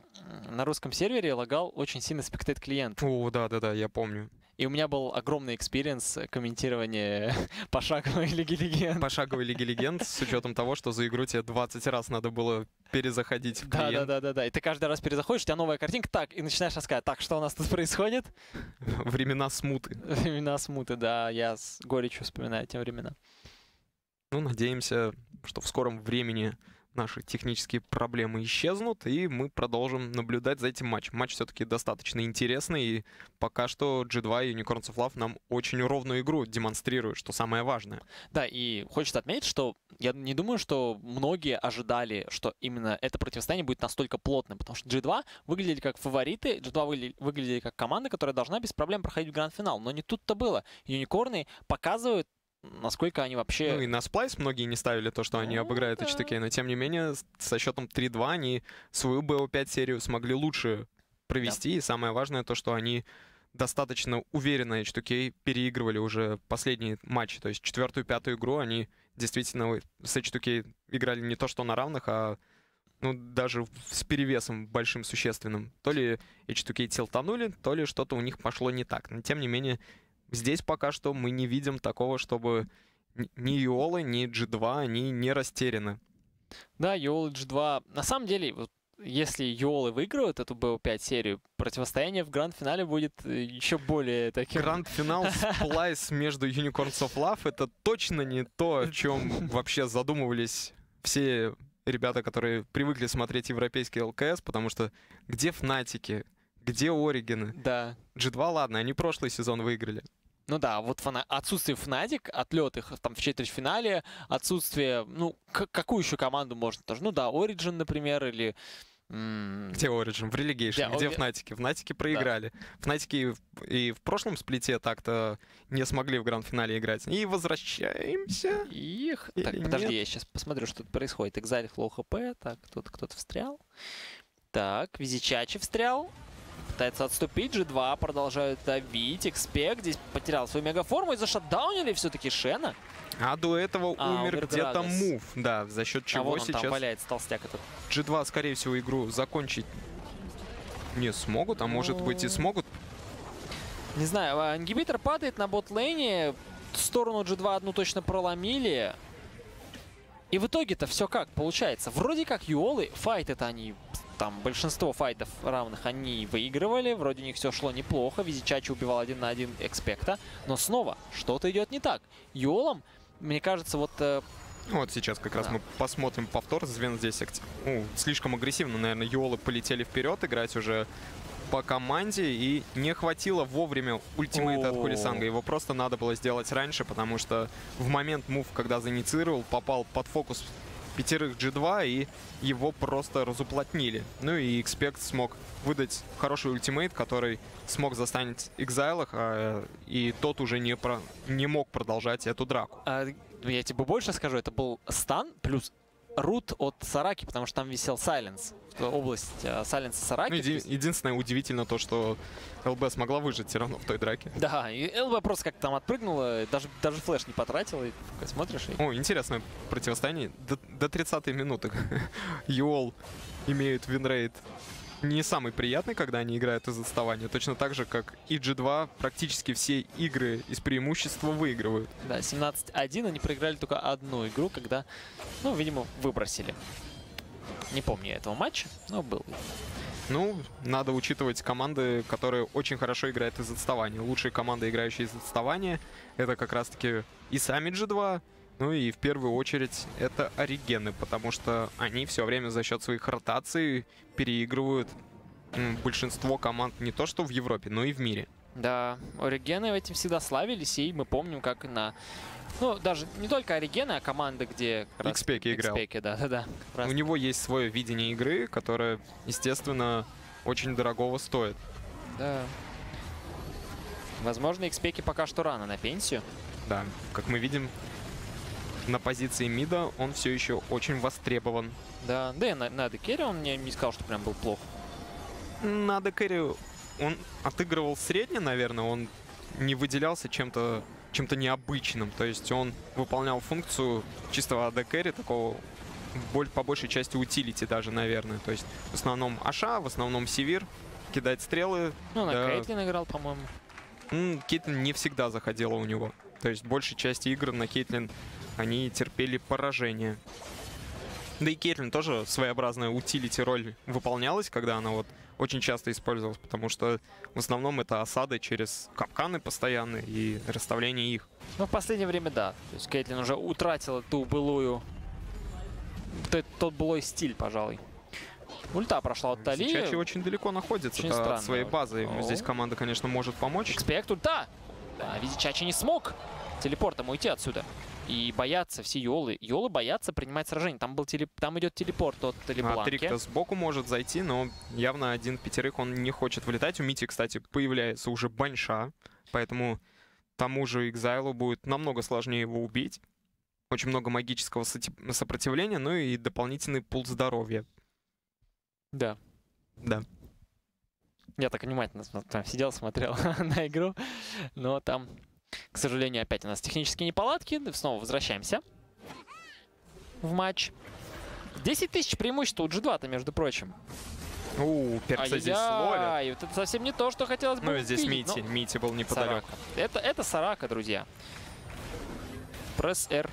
на русском сервере лагал очень сильно Expect клиент. О, да-да-да, я помню. И у меня был огромный экспириенс комментирования пошаговой Лиги Легенд. Пошаговой Лиги Легенд, с учетом того, что за игру тебе 20 раз надо было перезаходить в клиент. Да-да-да, и ты каждый раз перезаходишь, у тебя новая картинка, так, и начинаешь рассказывать, так, что у нас тут происходит? Времена смуты. Времена смуты, да, я с горечью вспоминаю те времена. Ну, надеемся, что в скором времени наши технические проблемы исчезнут, и мы продолжим наблюдать за этим матчем. Матч все-таки достаточно интересный, и пока что G2 и Unicorns of Love нам очень ровную игру демонстрируют, что самое важное. Да, и хочется отметить, что я не думаю, что многие ожидали, что именно это противостояние будет настолько плотным, потому что G2 выглядели как фавориты, G2 выглядели как команда, которая должна без проблем проходить в гранд-финал, но не тут-то было. Юникорны показывают, насколько они вообще... Ну и на Splyce многие не ставили то, что они обыграют H2K, но тем не менее со счетом 3-2 они свою BO5 серию смогли лучше провести. Да. И самое важное то, что они достаточно уверенно H2K переигрывали уже последние матчи. То есть четвертую-пятую игру они действительно с H2K играли не то что на равных, а ну, даже с перевесом большим существенным. То ли H2K тилтанули, то ли что-то у них пошло не так. Но тем не менее... Здесь пока что мы не видим такого, чтобы ни Йолы, ни G2, они не растеряны. Да, Йолы, G2. На самом деле, вот, если Йолы выиграют эту BO5 серию, противостояние в гранд-финале будет еще более таким... Гранд-финал Splyce между Unicorns of Love — это точно не то, о чем вообще задумывались все ребята, которые привыкли смотреть европейский ЛКС, потому что где Фнатики, где Оригины? Да. G2, ладно, они прошлый сезон выиграли. Ну да, вот отсутствие Fnatic, отлет их там в четвертьфинале, отсутствие, ну, какую еще команду можно тоже? Ну да, Origin, например, или... Где Origin? В Relegation. Где Fnatic? Fnatic проиграли. Да. Fnatic и в прошлом сплите так-то не смогли в гранд-финале играть. И возвращаемся. Их... Так, подожди, я сейчас посмотрю, что тут происходит. Exileh, лоу хп, так, тут кто-то встрял. Так, Vizicsacsi встрял. Пытается отступить, G2 продолжают давить, Expect здесь потерял свою мегаформу и зашатдаунили все-таки Шена. А до этого умер где-то мув, да, за счет чего вон он сейчас... там валяется, толстяк этот. G2, скорее всего, игру закончить не смогут, а может быть и смогут. Не знаю, ингибитор падает на ботлейне, в сторону G2 одну точно проломили. И в итоге-то все как получается. Вроде как Юолы, файт это они... Там большинство файтов равных они выигрывали, вроде у них все шло неплохо, Vizicsacsi убивал 1 на 1 Экспекта, но снова что-то идет не так. Йолом, мне кажется, вот... Вот сейчас как раз мы посмотрим повтор, Звен здесь слишком агрессивно, наверное, Йолы полетели вперед играть уже по команде, и не хватило вовремя ультимейта от Хулисанга, его просто надо было сделать раньше, потому что в момент мув, когда заинициировал, попал под фокус... пятерых G2, и его просто разуплотнили. Ну и Expect смог выдать хороший ультимейт, который смог застанить Exileh, и тот уже не мог продолжать эту драку. Я тебе больше скажу, это был стан плюс рут от Сараки, потому что там висел Сайленс. Область Сайленса Сараки. Ну, единственное удивительно то, что ЛБ смогла выжить все равно в той драке. Да, и ЛБ просто как-то там отпрыгнула, даже флеш не потратила, и такой смотришь. И... О, интересное противостояние. До 30-й минуты Юол имеют винрейт не самый приятный, когда они играют из отставания. Точно так же, как и G2 практически все игры из преимущества выигрывают. Да, 17-1, они проиграли только одну игру, когда, ну, видимо, выбросили. Не помню этого матча, но был. Ну, надо учитывать команды, которые очень хорошо играют из отставания. Лучшие команды, играющие из отставания, это как раз-таки и сами G2, ну и в первую очередь это Оригены, потому что они все время за счет своих ротаций переигрывают большинство команд не то что в Европе, но и в мире. Да, Оригены этим всегда славились, и мы помним, как на... Ну, даже не только Оригены, а команды, где... Экспеки играл. У него есть свое видение игры, которое, естественно, очень дорогого стоит. Да. Возможно, Экспеки пока что рано на пенсию. Да, как мы видим, на позиции мида он все еще очень востребован. Да, да и на декерри он мне не сказал, что прям был плох. На декерри он отыгрывал средне, наверное, он не выделялся чем-то необычным. То есть он выполнял функцию чистого АД-керри, такого по большей части утилити даже, наверное. То есть в основном Аша, в основном Сивир, кидать стрелы. Ну, да. На Кейтлин играл, по-моему. Кейтлин не всегда заходила у него. То есть в большей части игр на Кейтлин они терпели поражение. Да и Кейтлин тоже своеобразная утилити-роль выполнялась, когда она вот очень часто использовалась, потому что в основном это осады через капканы постоянные и расставление их. Ну, в последнее время, да. То есть Кейтлин уже утратила ту былую... Тот былой стиль, пожалуй. Ульта прошла от Талии. Сейчас очень далеко находится от своей базы. Ему здесь команда, конечно, может помочь. Экспект ульта! Да, Vizicsacsi не смог телепортом уйти отсюда. И боятся все Йолы. Йолы боятся принимать сражение. Там идет телепорт от Лебланки. А Трик-то сбоку может зайти, но явно один в пятерых он не хочет вылетать. У Мити, кстати, появляется уже баньша, поэтому тому же Экзайлу будет намного сложнее его убить. Очень много магического сопротивления, ну и дополнительный пул здоровья. Да. Да. Я так внимательно сидел, смотрел на игру, но там... К сожалению, опять у нас технические неполадки. Снова возвращаемся в матч. 10 тысяч преимущества у G2-то, между прочим. Перца здесь ловят. Это совсем не то, что хотелось бы. Ну, здесь Мити. Но... Мити был неподалеку. Это Сарака, друзья. Пресс R.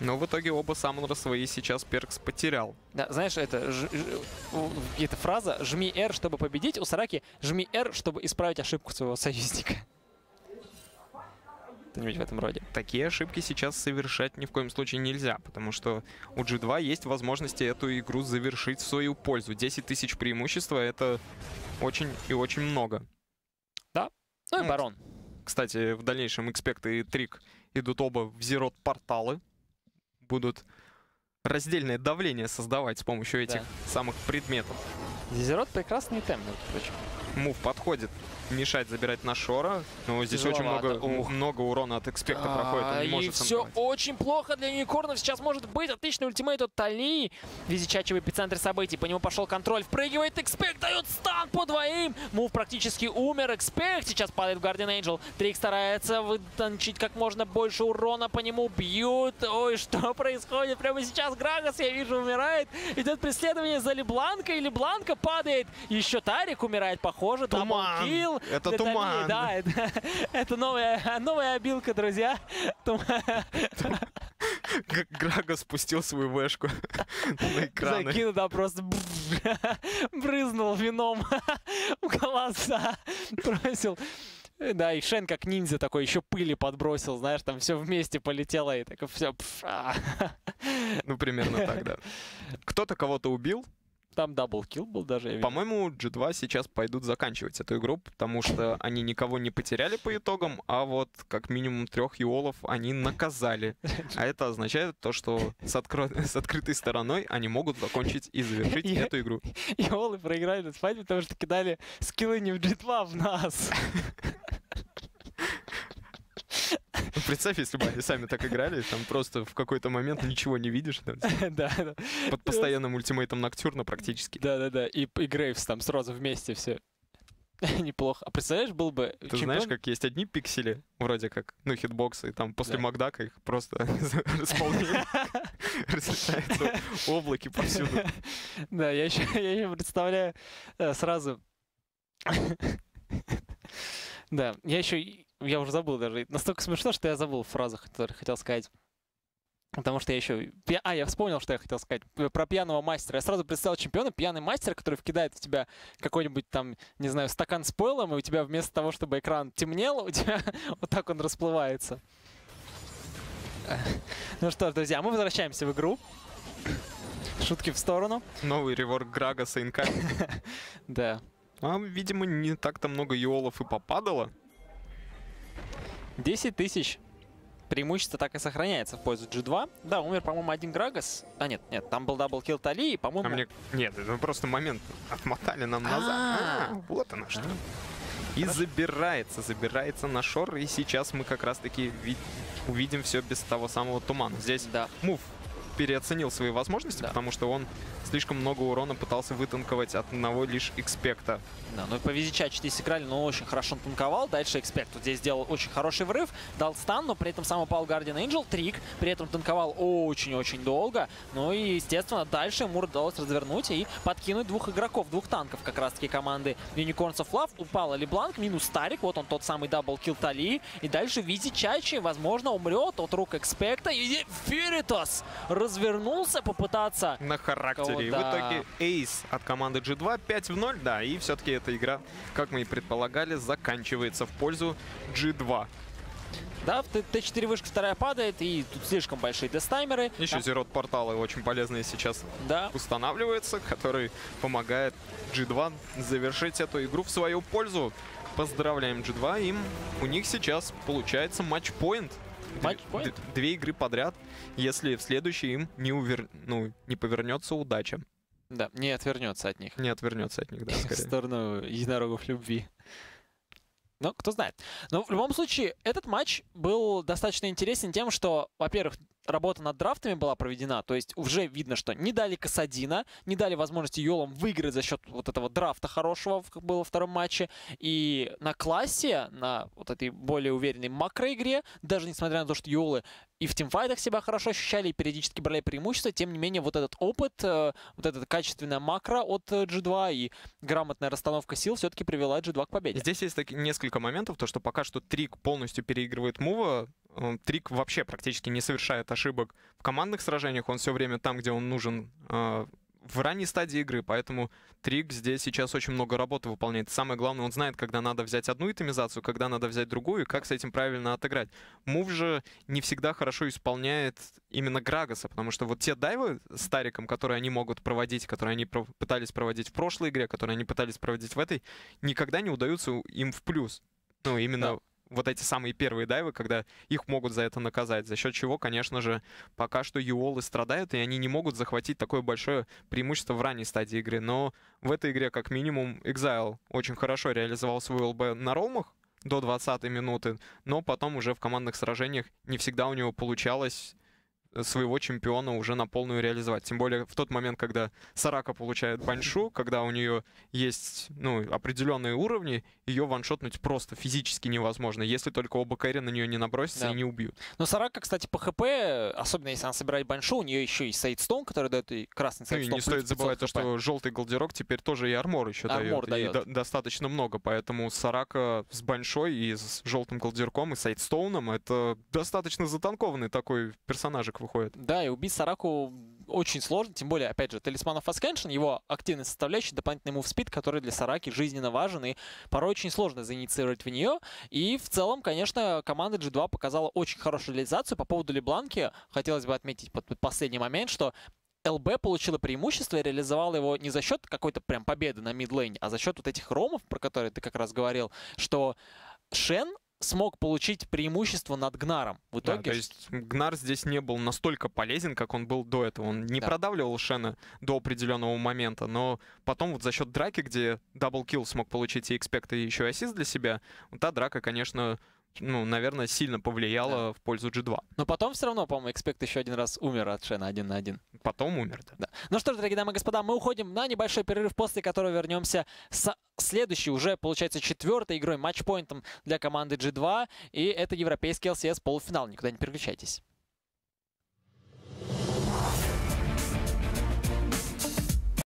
Но в итоге оба саммонера свои сейчас Перкс потерял. Да, знаешь, эта фраза «жми R, чтобы победить» у Сараки «жми R, чтобы исправить ошибку своего союзника». В этом роде. Такие ошибки сейчас совершать ни в коем случае нельзя, потому что у G2 есть возможности эту игру завершить в свою пользу. 10 тысяч преимущества — это очень и очень много. Да. Ну и Барон. Кстати, в дальнейшем Expect и Trick идут оба в зерот-порталы. Будут раздельное давление создавать с помощью этих самых предметов. Зерот — прекрасный темп, между прочим. Мув подходит. Мешать забирать на Шора. Но здесь тяжеловато. Очень много урона от Экспекта проходит. Он не может все очень плохо для Юникорнов. Сейчас может быть отличный ультимейт от Талии. Vizicsacsi в эпицентре событий. По нему пошел контроль. Впрыгивает Экспект. Дает стан по двоим. Мув практически умер. Экспект сейчас падает в Гардиан Эйнджел. Трик старается вытончить как можно больше урона. По нему бьют. Ой, что происходит? Прямо сейчас Грагас, я вижу, умирает. Идет преследование за Лебланкой. Лебланка падает. Еще Тарик умирает, похоже. Даблкилл. Это туман. Да, это новая обилка, друзья. Грага спустил свою вешку на экраны. Закинул, да, просто брызнул вином у колосса. Бросил. Да, и Шен как ниндзя такой еще пыли подбросил, знаешь, там все вместе полетело и так все. Ну, примерно так, да. Кто-то кого-то убил. Там даблкилл был даже. По-моему, G2 сейчас пойдут заканчивать эту игру, потому что они никого не потеряли по итогам, а вот как минимум 3 юолов они наказали. А это означает то, что с открытой стороной они могут закончить и завершить эту игру. Юолы проиграли на спайде, потому что кидали скиллы не в G2, а в нас. Представь, если бы они сами так играли, там просто в какой-то момент ничего не видишь. Под постоянным ультимейтом Ноктюрна практически. Да-да-да, и Грейвс там сразу вместе все. Неплохо. А представляешь, был бы чемпион... Ты знаешь, как есть одни пиксели, вроде как, ну, хитбоксы, и там после Макдака их просто располнили. Разлетаются облаки повсюду. Да, я еще представляю сразу... Да, я уже забыл даже. Настолько смешно, что я забыл фразу, которую хотел сказать. Потому что я еще... я вспомнил, что я хотел сказать. Про пьяного мастера. Я сразу представил чемпиона. Пьяный мастер, который вкидает в тебя какой-нибудь там, не знаю, стакан с пылом, и у тебя вместо того, чтобы экран темнел, у тебя вот так он расплывается. Ну что ж, друзья, мы возвращаемся в игру. Шутки в сторону. Новый реворк Грагаса инками. Да. А, видимо, не так-то много Йолов и попадало. 10 тысяч. Преимущество так и сохраняется в пользу G2. Да, умер, по-моему, один Грагас. А, нет, нет, там был даблкил Талии, и, по-моему... Нет, это просто момент отмотали нам назад. Вот оно что. И забирается на шор. И сейчас мы как раз-таки увидим все без того самого тумана. Здесь мув переоценил свои возможности, потому что он слишком много урона пытался вытанковать от одного лишь экспекта. Да, ну и по Vizicsacsi здесь играли, но очень хорошо он танковал. Дальше экспект вот здесь сделал очень хороший врыв, дал стан, но при этом сам упал Guardian Angel. Трик при этом танковал очень-очень долго. Ну и, естественно, дальше ему удалось развернуть и подкинуть двух игроков, двух танков как раз-таки команды Unicorns of Love. Упала LeBlanc, минус Taric, вот он тот самый даблкил Талии. И дальше Vizicsacsi, возможно, умрет от рук экспекта. И Veritas развернулся попытаться... На характере. И в итоге эйс от команды G2, 5-0, да, и все-таки эта игра, как мы и предполагали, заканчивается в пользу G2. Да, в Т4 вышка вторая падает, и тут слишком большие дестаймеры. Еще зерот-порталы очень полезные сейчас устанавливаются, который помогает G2 завершить эту игру в свою пользу. Поздравляем G2, им у них сейчас получается матчпоинт. Две игры подряд, если в следующей им не повернется удача. Да, не отвернется от них. Не отвернется от них, да, скорее. В сторону единорогов любви. Ну, кто знает. Но в любом случае, этот матч был достаточно интересен тем, что, во-первых, работа над драфтами была проведена, то есть уже видно, что не дали Кассадина, не дали возможности Йолам выиграть за счет вот этого драфта хорошего, как было во втором матче. И на классе, на вот этой более уверенной макроигре, даже несмотря на то, что Йолы и в тимфайтах себя хорошо ощущали, и периодически брали преимущество, тем не менее вот этот опыт, вот эта качественная макро от G2 и грамотная расстановка сил все-таки привела G2 к победе. Здесь есть несколько моментов, то что пока что Трик полностью переигрывает мува. Трик вообще практически не совершает ошибок в командных сражениях. Он все время там, где он нужен в ранней стадии игры. Поэтому Трик здесь сейчас очень много работы выполняет. Самое главное, он знает, когда надо взять одну итемизацию, когда надо взять другую, и как с этим правильно отыграть. Мув же не всегда хорошо исполняет именно Грагаса, потому что вот те дайвы с Тариком, которые они могут проводить, которые они пытались проводить в прошлой игре, которые они пытались проводить в этой, никогда не удаются им в плюс. Ну, именно... Вот эти самые первые дайвы, когда их могут за это наказать. За счет чего, конечно же, пока что Юолы страдают, и они не могут захватить такое большое преимущество в ранней стадии игры. Но в этой игре, как минимум, Exileh очень хорошо реализовал свой ЛБ на роумах до 20-й минуты, но потом уже в командных сражениях не всегда у него получалось своего чемпиона уже на полную реализовать. Тем более в тот момент, когда Сарака получает баншу, когда у нее есть определенные уровни, ее ваншотнуть просто физически невозможно, если только оба кэри на нее не набросятся и не убьют. Но Сарака, кстати, по хп, особенно если она собирает баншу, у нее еще и сейдстоун, который дает и красный сейдстоун. Ну и не стоит забывать то, что желтый голдерок теперь тоже и армор еще дает. И достаточно много, поэтому Сарака с баншой и с желтым голдерком и сейдстоуном — это достаточно затанкованный такой персонажик выходит. Да, и убить Сараку очень сложно, тем более, опять же, талисман Фаскеншн, его активная составляющая, дополнительный мувспид, который для Сараки жизненно важен, и порой очень сложно заинициировать в нее. И в целом, конечно, команда G2 показала очень хорошую реализацию. По поводу Лебланки хотелось бы отметить последний момент, что ЛБ получила преимущество и реализовала его не за счет какой-то прям победы на мидлейне, а за счет вот этих ромов, про которые ты как раз говорил, что Shen смог получить преимуство над Гнаром. В итоге... то есть Гнар здесь не был настолько полезен, как он был до этого. Он не продавливал Шена до определенного момента, но потом вот за счет драки, где даблкил смог получить и экспект, и еще и ассист для себя, вот та драка, конечно, наверное, сильно повлияло в пользу G2. Но потом все равно, по-моему, экспект еще один раз умер от Шена 1 на 1. Потом умер, да. Ну что ж, дорогие дамы и господа, мы уходим на небольшой перерыв, после которого вернемся с следующей, уже, получается, 4-й игрой, матчпоинтом для команды G2. И это европейский LCS полуфинал. Никуда не переключайтесь.